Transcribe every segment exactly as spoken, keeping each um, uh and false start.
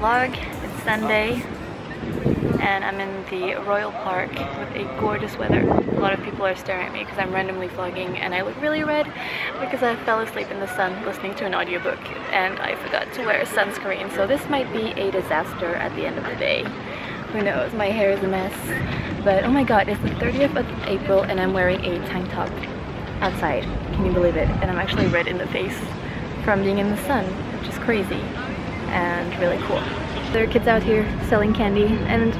vlog. It's Sunday and I'm in the Royal Park with a gorgeous weather. A lot of people are staring at me because I'm randomly vlogging and I look really red because I fell asleep in the sun listening to an audiobook and I forgot to wear sunscreen, so this might be a disaster at the end of the day. Who knows, my hair is a mess. But oh my god, it's the thirtieth of April and I'm wearing a tank top outside. Can you believe it? And I'm actually red in the face from being in the sun, which is crazy and really cool. There are kids out here selling candy, and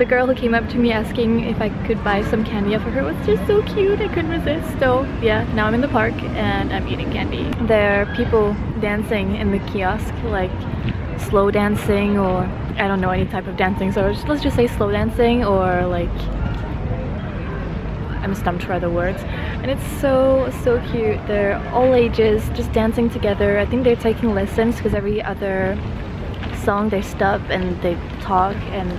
the girl who came up to me asking if I could buy some candy for her was just so cute, I couldn't resist. So yeah, now I'm in the park and I'm eating candy. There are people dancing in the kiosk, like slow dancing, or I don't know, any type of dancing, so just, let's just say slow dancing, or like, I'm stumped for other words. And it's so so cute. They're all ages just dancing together. I think they're taking lessons because every other song they stop and they talk and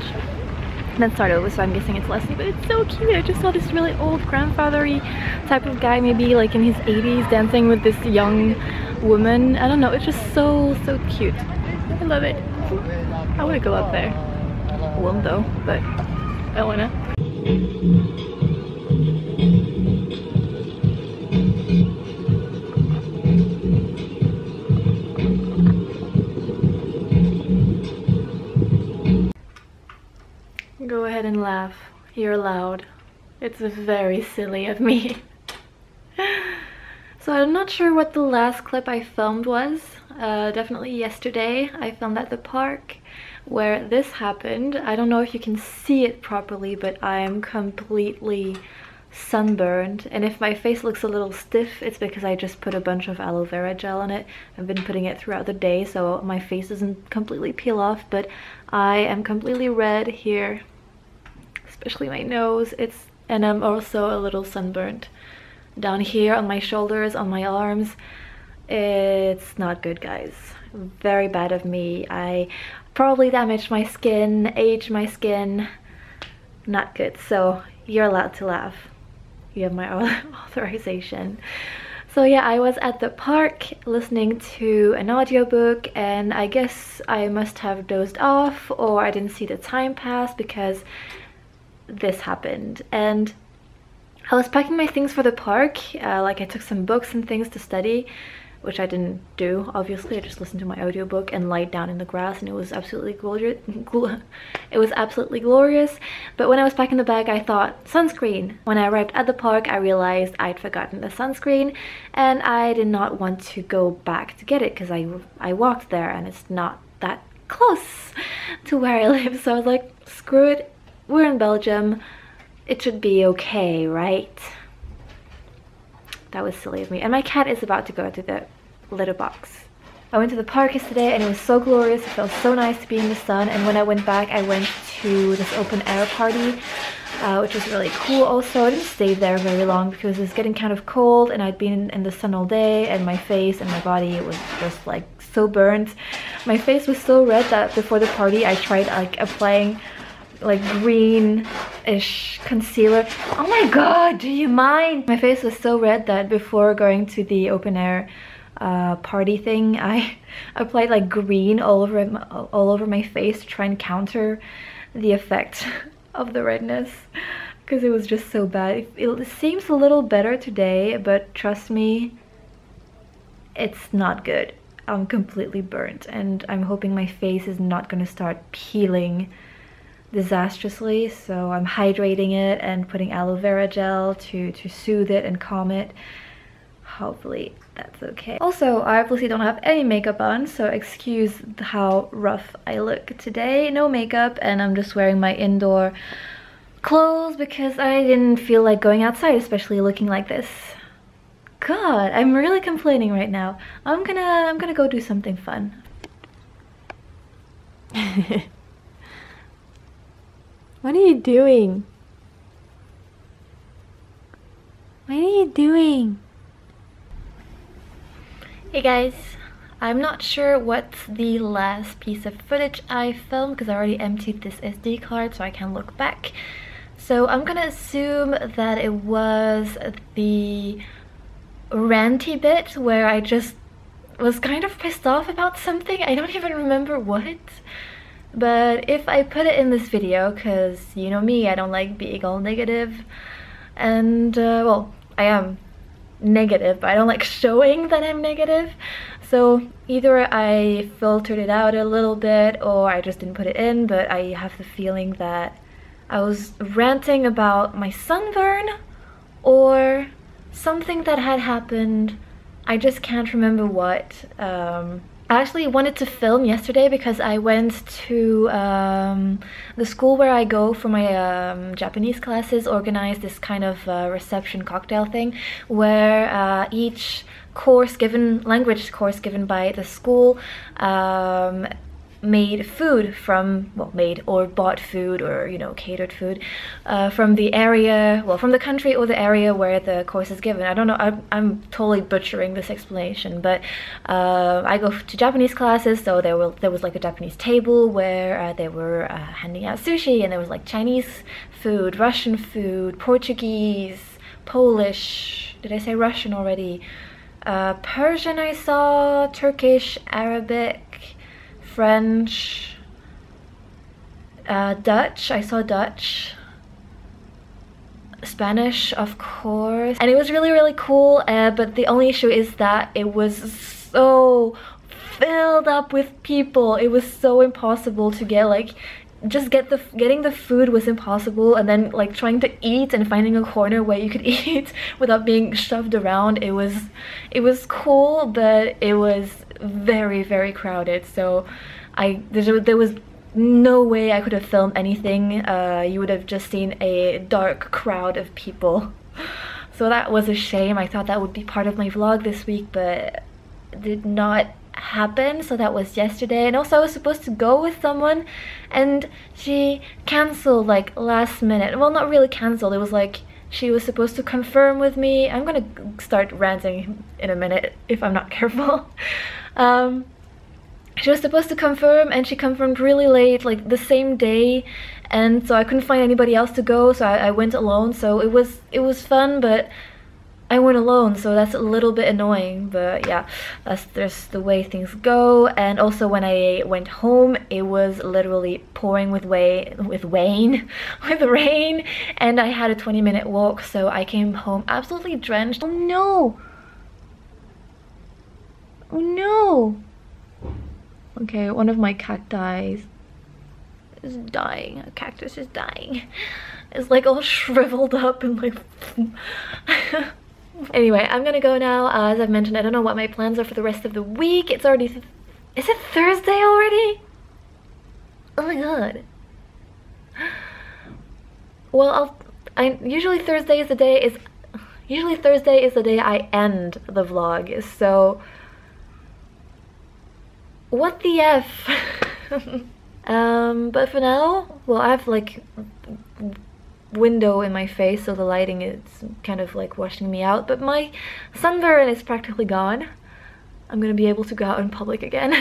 then start over, so I'm guessing it's Leslie, but it's so cute. I just saw this really old grandfather-y type of guy, maybe like in his eighties, dancing with this young woman. I don't know, it's just so so cute. I love it. I want to go up there. I won't though, but I wanna. Go ahead and laugh. You're allowed. It's very silly of me. So I'm not sure what the last clip I filmed was. Uh, definitely yesterday I filmed at the park where this happened. I don't know if you can see it properly, but I am completely sunburned, and if my face looks a little stiff, it's because I just put a bunch of aloe vera gel on it. I've been putting it throughout the day, so my face doesn't completely peel off, but I am completely red here, especially my nose. It's, and I'm also a little sunburned down here on my shoulders, on my arms. It's not good, guys. Very bad of me. I probably damaged my skin, aged my skin. Not good. So you're allowed to laugh. You have my authorization. So yeah, I was at the park listening to an audiobook, and I guess I must have dozed off, or I didn't see the time pass because this happened. And I was packing my things for the park, uh, like I took some books and things to study, which I didn't do, obviously. I just listened to my audiobook and lied down in the grass, and it was absolutely glorious. It was absolutely glorious. But when I was packing the bag, I thought, sunscreen. When I arrived at the park, I realized I'd forgotten the sunscreen, and I did not want to go back to get it because I, I walked there and it's not that close to where I live. So I was like, screw it, we're in Belgium. It should be okay, right? That was silly of me. And my cat is about to go to the litter box. I went to the park yesterday and it was so glorious. It felt so nice to be in the sun. And when I went back, I went to this open air party, uh, which was really cool also. I didn't stay there very long because it was getting kind of cold and I'd been in the sun all day, and my face and my body was just like so burned. My face was so red that before the party I tried like applying like greenish concealer. Oh my god, do you mind? My face was so red that before going to the open air uh, party thing, I applied like green all over my, all over my face to try and counter the effect of the redness, because it was just so bad. It, it seems a little better today, but trust me, it's not good. I'm completely burnt, and I'm hoping my face is not gonna start peeling disastrously, so I'm hydrating it and putting aloe vera gel to to soothe it and calm it. Hopefully that's okay. Also, I obviously don't have any makeup on, so excuse how rough I look today. No makeup, and I'm just wearing my indoor clothes because I didn't feel like going outside, especially looking like this. God, I'm really complaining right now. I'm gonna I'm gonna go do something fun. What are you doing? What are you doing? Hey guys, I'm not sure what's the last piece of footage I filmed because I already emptied this S D card so I can look back. So I'm gonna assume that it was the ranty bit where I just was kind of pissed off about something. I don't even remember what. But if I put it in this video, because you know me, I don't like being all negative. And, uh, well, I am negative, but I don't like showing that I'm negative. So either I filtered it out a little bit or I just didn't put it in, but I have the feeling that I was ranting about my sunburn or something that had happened. I just can't remember what. Um, I actually wanted to film yesterday because I went to um, the school where I go for my um, Japanese classes, organized this kind of uh, reception cocktail thing where uh, each course given, language course given by the school, um, made food from, well, made or bought food or, you know, catered food uh, from the area, well, from the country or the area where the course is given. I don't know, I'm, I'm totally butchering this explanation, but uh, I go to Japanese classes, so there, were, there was like a Japanese table where uh, they were uh, handing out sushi, and there was like Chinese food, Russian food, Portuguese, Polish, did I say Russian already? Uh, Persian I saw, Turkish, Arabic, French, uh, Dutch, I saw Dutch, Spanish, of course, and it was really, really cool, uh, but the only issue is that it was so filled up with people. It was so impossible to get, like, just get the, getting the food was impossible, and then, like, trying to eat and finding a corner where you could eat without being shoved around, it was, it was cool, but it was very, very crowded, so I there, there was no way I could have filmed anything. Uh, you would have just seen a dark crowd of people, so that was a shame. I thought that would be part of my vlog this week, but it did not happen, so that was yesterday. And also I was supposed to go with someone, and she cancelled, like, last minute. Well, not really cancelled, it was like she was supposed to confirm with me. I'm gonna start ranting in a minute if I'm not careful. Um, she was supposed to confirm, and she confirmed really late, like the same day, and so I couldn't find anybody else to go, so I, I went alone. So it was it was fun, but I went alone, so that's a little bit annoying. But yeah, that's there's the way things go. And also when I went home, it was literally pouring with rain, with rain, with rain, and I had a twenty minute walk, so I came home absolutely drenched. Oh no! Oh no! Okay, one of my cacti is dying. A cactus is dying. It's like all shriveled up and like... Anyway, I'm gonna go now. Uh, as I've mentioned, I don't know what my plans are for the rest of the week. It's already... Th is it Thursday already? Oh my god. Well, I'll... I, usually Thursday is the day is... Usually Thursday is the day I end the vlog, so... What the F? um, but for now, well, I have like window in my face, so the lighting is kind of like washing me out, but my sunburn is practically gone. I'm gonna be able to go out in public again.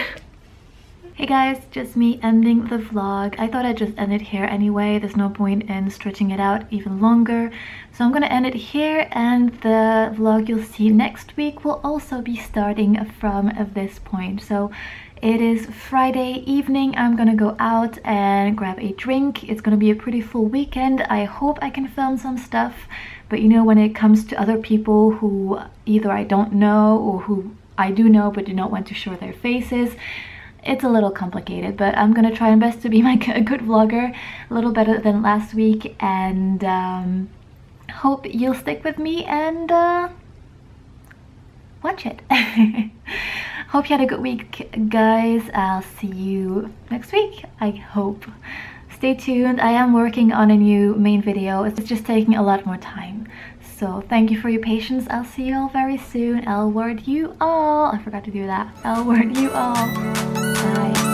Hey guys, just me ending the vlog. I thought I'd just end it here anyway. There's no point in stretching it out even longer. So I'm gonna end it here, and the vlog you'll see next week will also be starting from this point. So it is Friday evening. I'm gonna go out and grab a drink. It's gonna be a pretty full weekend. I hope I can film some stuff, but you know, when it comes to other people who either I don't know or who I do know but do not want to show their faces, it's a little complicated, but I'm gonna try my best to be my a good vlogger, a little better than last week, and um, hope you'll stick with me and uh, watch it. Hope you had a good week, guys. I'll see you next week, I hope. Stay tuned. I am working on a new main video. It's just taking a lot more time. So thank you for your patience. I'll see you all very soon. L word you all. I forgot to do that. L word you all. Bye.